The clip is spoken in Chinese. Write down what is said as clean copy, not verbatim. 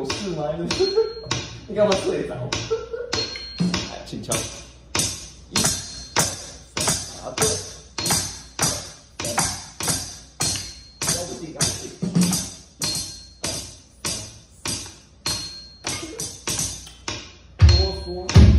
有事吗？你干嘛睡着？请敲。一、二、对，一、二、腰不定，腰不定。多说。